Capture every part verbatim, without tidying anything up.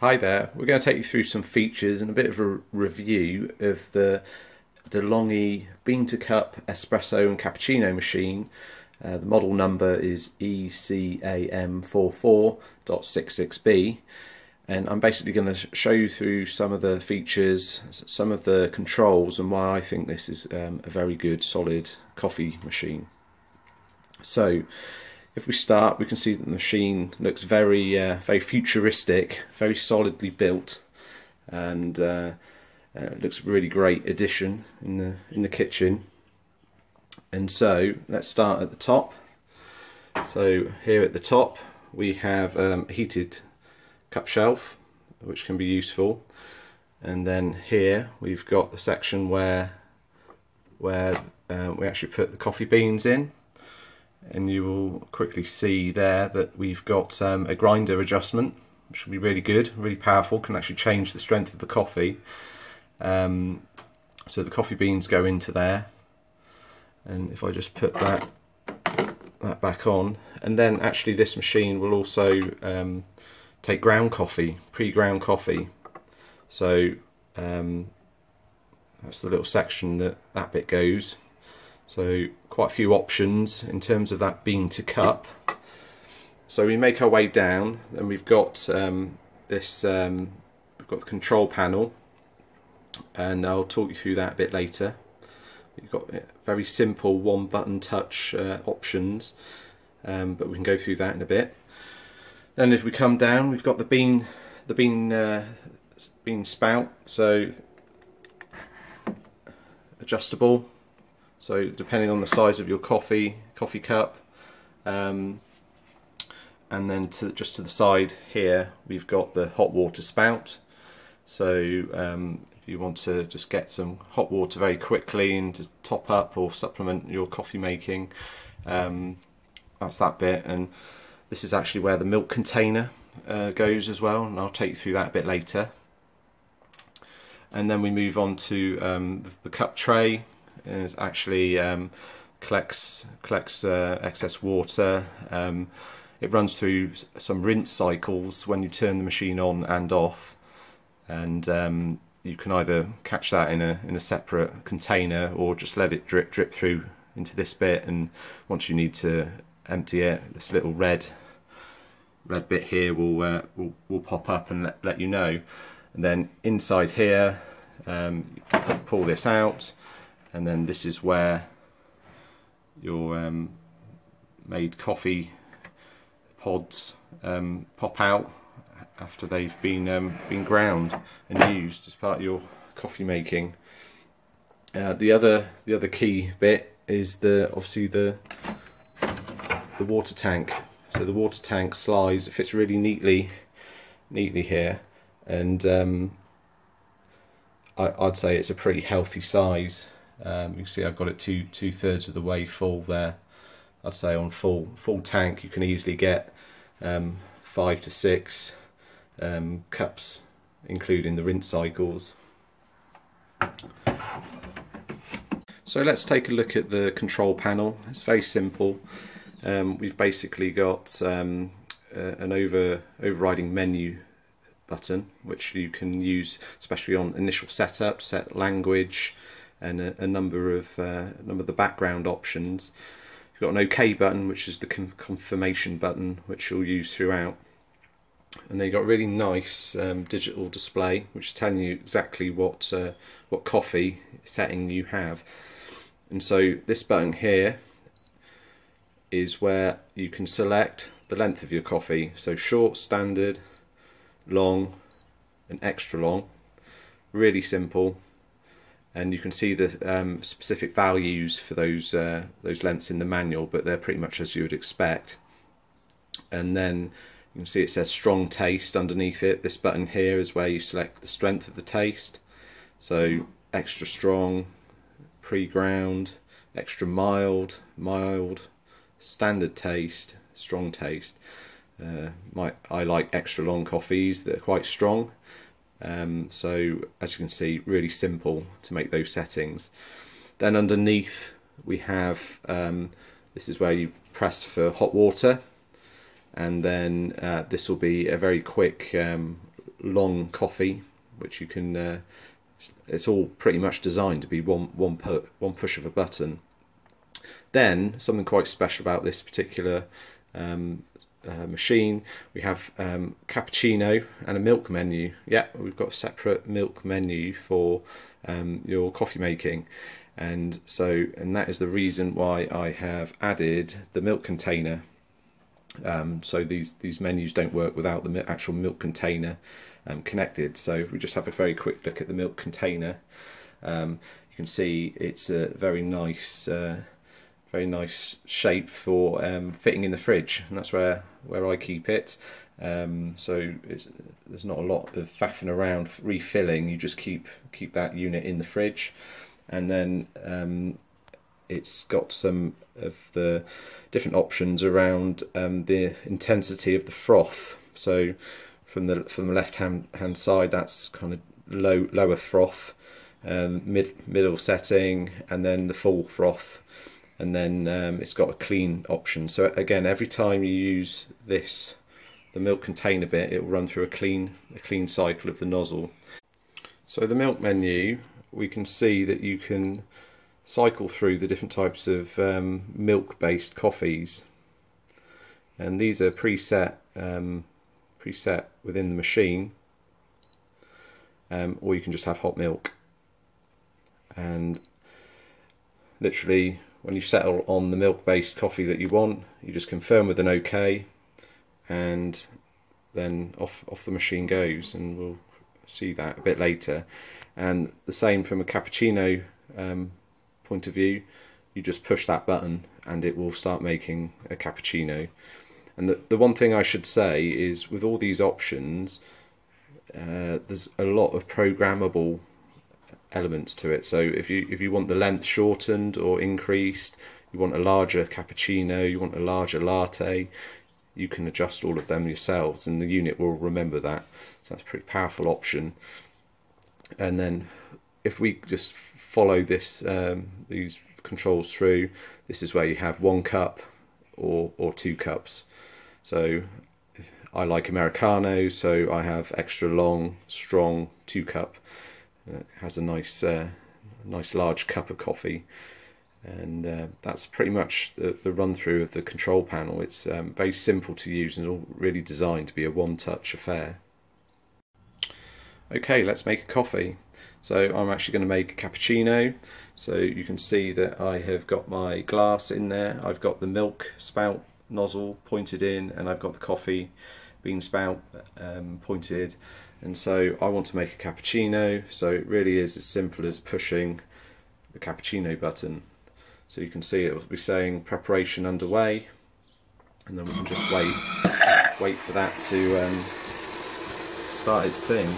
Hi there, we're going to take you through some features and a bit of a review of the De'Longhi bean to cup espresso and cappuccino machine. Uh, the model number is E C A M four four dot six six B, and I'm basically going to show you through some of the features, some of the controls, and why I think this is um, a very good solid coffee machine. So if we start, we can see that the machine looks very uh, very futuristic, very solidly built, and uh, uh, looks a really great addition in the in the kitchen. And so let's start at the top. So here at the top we have um, a heated cup shelf, which can be useful, and then here we've got the section where where uh, we actually put the coffee beans in. And you will quickly see there that we've got um, a grinder adjustment, which will be really good, really powerful, can actually change the strength of the coffee. Um, so the coffee beans go into there, and if I just put that that back on, and then actually this machine will also um, take ground coffee, pre-ground coffee. So um, that's the little section that that bit goes. So quite a few options in terms of that bean to cup. So we make our way down, and we've got um, this. Um, we've got the control panel, and I'll talk you through that a bit later. We've got very simple one-button touch uh, options, um, but we can go through that in a bit. Then, as we come down, we've got the bean, the bean, uh, bean spout. So adjustable. So depending on the size of your coffee coffee cup, um, and then to, just to the side here we've got the hot water spout. So um, if you want to just get some hot water very quickly and to top up or supplement your coffee making, um, that's that bit. And this is actually where the milk container uh, goes as well, and I'll take you through that a bit later. And then we move on to um, the, the cup tray. It actually um, collects collects uh, excess water. Um, it runs through some rinse cycles when you turn the machine on and off, and um, you can either catch that in a in a separate container or just let it drip drip through into this bit. And once you need to empty it, this little red red bit here will uh, will, will pop up and let, let you know. And then inside here, um, you can pull this out. And then this is where your um, made coffee pods um, pop out after they've been um, been ground and used as part of your coffee making. Uh, the other the other key bit is the obviously the the water tank. So the water tank slides, it fits really neatly neatly here, and um, I, I'd say it's a pretty healthy size. Um, you can see I've got it two two thirds of the way full there. I'd say on full full tank you can easily get um, five to six um, cups, including the rinse cycles. So let's take a look at the control panel. It's very simple. Um, we've basically got um, uh, an over overriding menu button, which you can use especially on initial setup, set language, and a, a number of uh, number of the background options. You've got an OK button, which is the confirmation button, which you'll use throughout. And then you've got a really nice um, digital display, which is telling you exactly what uh, what coffee setting you have. And so this button here is where you can select the length of your coffee, so short, standard, long, and extra long. Really simple. And you can see the um, specific values for those uh, those lengths in the manual, but they're pretty much as you would expect. And then you can see it says strong taste underneath it. This button here is where you select the strength of the taste, so extra strong, pre-ground, extra mild, mild, standard taste, strong taste. Uh, my, I like extra long coffees that are quite strong. Um, so as you can see, really simple to make those settings. Then underneath we have um, this is where you press for hot water, and then uh, this will be a very quick um, long coffee, which you can uh, it's all pretty much designed to be one one pu one push of a button. Then something quite special about this particular um, uh, machine, we have um, cappuccino and a milk menu. Yeah, we've got a separate milk menu for um, your coffee making, and so and that is the reason why I have added the milk container. Um, so these these menus don't work without the actual milk container um, connected. So if we just have a very quick look at the milk container, um, you can see it's a very nice uh, very nice shape for um, fitting in the fridge, and that's where where I keep it. Um, so it's, there's not a lot of faffing around refilling. You just keep keep that unit in the fridge, and then um, it's got some of the different options around um, the intensity of the froth. So from the from the left hand hand side, that's kind of low lower froth, um, mid middle setting, and then the full froth, and then um, it's got a clean option. So again, every time you use this, the milk container bit, it will run through a clean a clean cycle of the nozzle. So the milk menu, we can see that you can cycle through the different types of um, milk-based coffees, and these are preset um, preset within the machine, um, or you can just have hot milk. And literally, when you settle on the milk-based coffee that you want, you just confirm with an OK, and then off off the machine goes, and we'll see that a bit later. And the same from a cappuccino Um, point of view, you just push that button and it will start making a cappuccino. And the, the one thing I should say is, with all these options, uh, there's a lot of programmable elements to it. So if you if you want the length shortened or increased, you want a larger cappuccino, you want a larger latte, you can adjust all of them yourselves, and the unit will remember that. So that's a pretty powerful option. And then if we just follow this um, these controls through, this is where you have one cup or or two cups. So I like Americano, so I have extra long, strong, two cup. It has a nice uh, nice large cup of coffee, and uh, that's pretty much the, the run through of the control panel. It's um, very simple to use, and all really designed to be a one-touch affair. Okay, let's make a coffee. So I'm actually going to make a cappuccino. So you can see that I have got my glass in there, I've got the milk spout nozzle pointed in, and I've got the coffee bean spout um, pointed. And so I want to make a cappuccino, so it really is as simple as pushing the cappuccino button. So you can see it will be saying preparation underway, and then we can just wait wait for that to um, start its thing.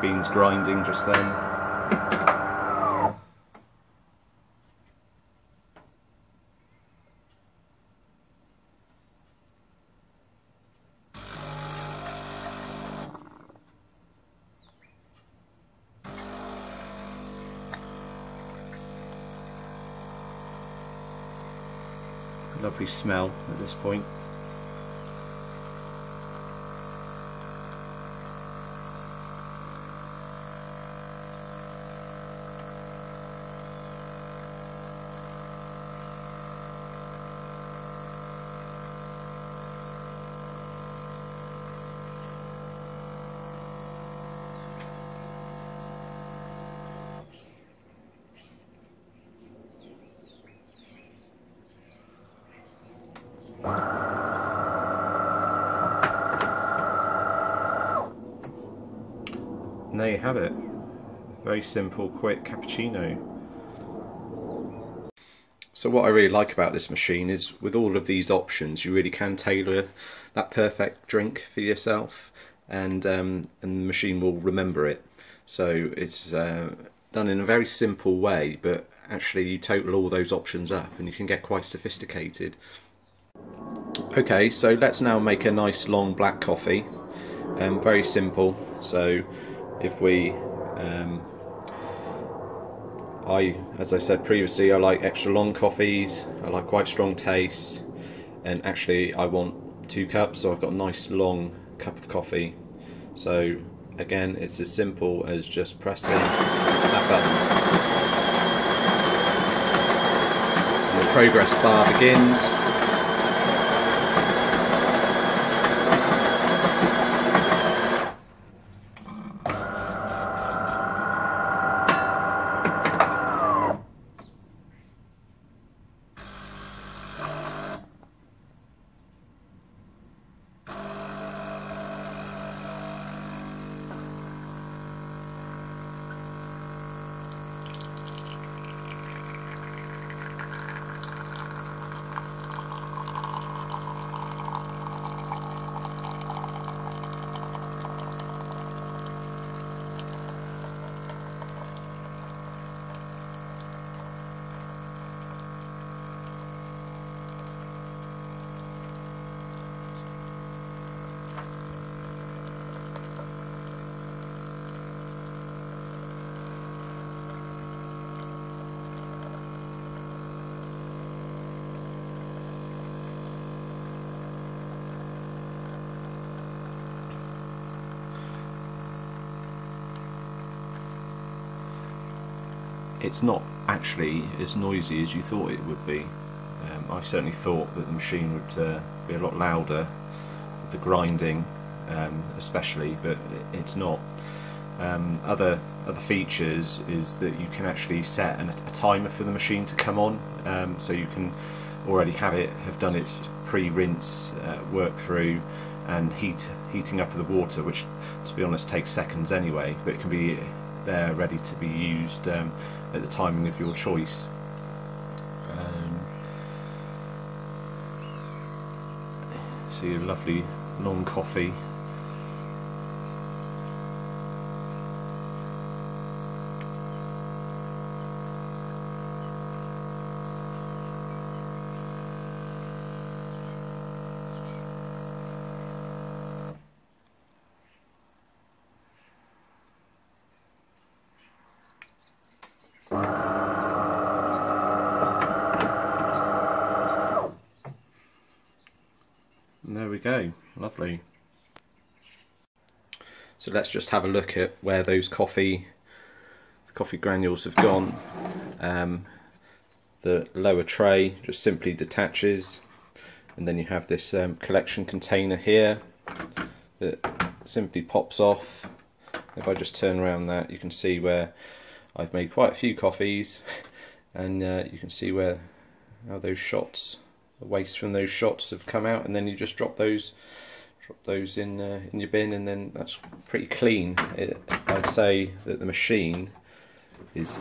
Beans grinding just then. Lovely smell at this point. And there you have it, very simple, quick cappuccino. So what I really like about this machine is, with all of these options, you really can tailor that perfect drink for yourself, and um, and the machine will remember it. So it's uh, done in a very simple way, but actually you total all those options up and you can get quite sophisticated. Okay, so let's now make a nice long black coffee. Um, very simple. So if we um, I, as I said previously, I like extra long coffees, I like quite strong tastes, and actually I want two cups, so I've got a nice long cup of coffee. So again, it's as simple as just pressing that button. And the progress bar begins. It's not actually as noisy as you thought it would be. Um, I certainly thought that the machine would uh, be a lot louder, with the grinding um, especially, but it's not. Um, other other features is that you can actually set an, a timer for the machine to come on, um, so you can already have it have done its pre-rinse uh, work through and heat heating up of the water, which, to be honest, takes seconds anyway, but it can be there ready to be used um, at the timing of your choice. Um, so your lovely long coffee. And there we go, lovely. So let's just have a look at where those coffee coffee granules have gone. Um, the lower tray just simply detaches, and then you have this um, collection container here that simply pops off. If I just turn around that, you can see where I've made quite a few coffees, and uh, you can see where how those shots, the waste from those shots have come out, and then you just drop those drop those in uh, in your bin, and then that's pretty clean. It, I'd say that the machine is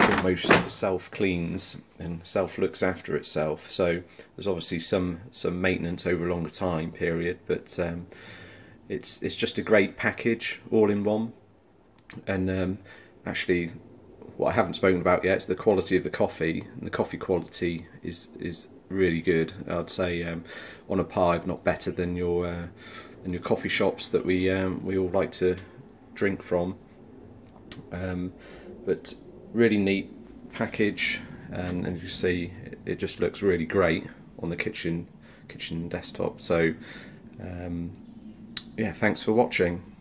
almost self-cleans and self-looks after itself. So there's obviously some some maintenance over a longer time period, but um, it's it's just a great package, all in one. And um, actually, what I haven't spoken about yet is the quality of the coffee, and the coffee quality is is really good. I'd say um, on a par, if not better, than your uh, than your coffee shops that we um, we all like to drink from. Um, but really neat package, and as you see, it, it just looks really great on the kitchen kitchen desktop. So um, yeah, thanks for watching.